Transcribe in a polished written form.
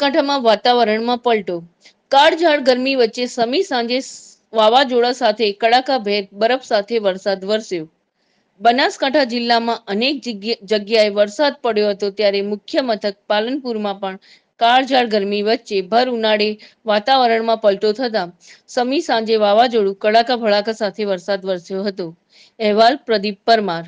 બનાસકાંઠામાં વાતાવરણમાં પલટો। કાળઝાળ ગરમી વચ્ચે સમી સાંજે વાવાઝોડા સાથે કડાકાભેર બરફ સાથે વરસાદ વરસ્યો। બનાસકાંઠા જિલ્લામાં અનેક જગ્યાએ વરસાદ પડ્યો હતો, ત્યારે મુખ્ય મથક પાલનપુરમાં પણ કાળઝાળ ગરમી વચ્ચે ભર ઉનાળે વાતાવરણમાં પલટો થતા સમી સાંજે વાવાઝોડું કડાકા ભડાકા સાથે વરસાદ વરસ્યો હતો। અહેવાલ પ્રદીપ પરમાર।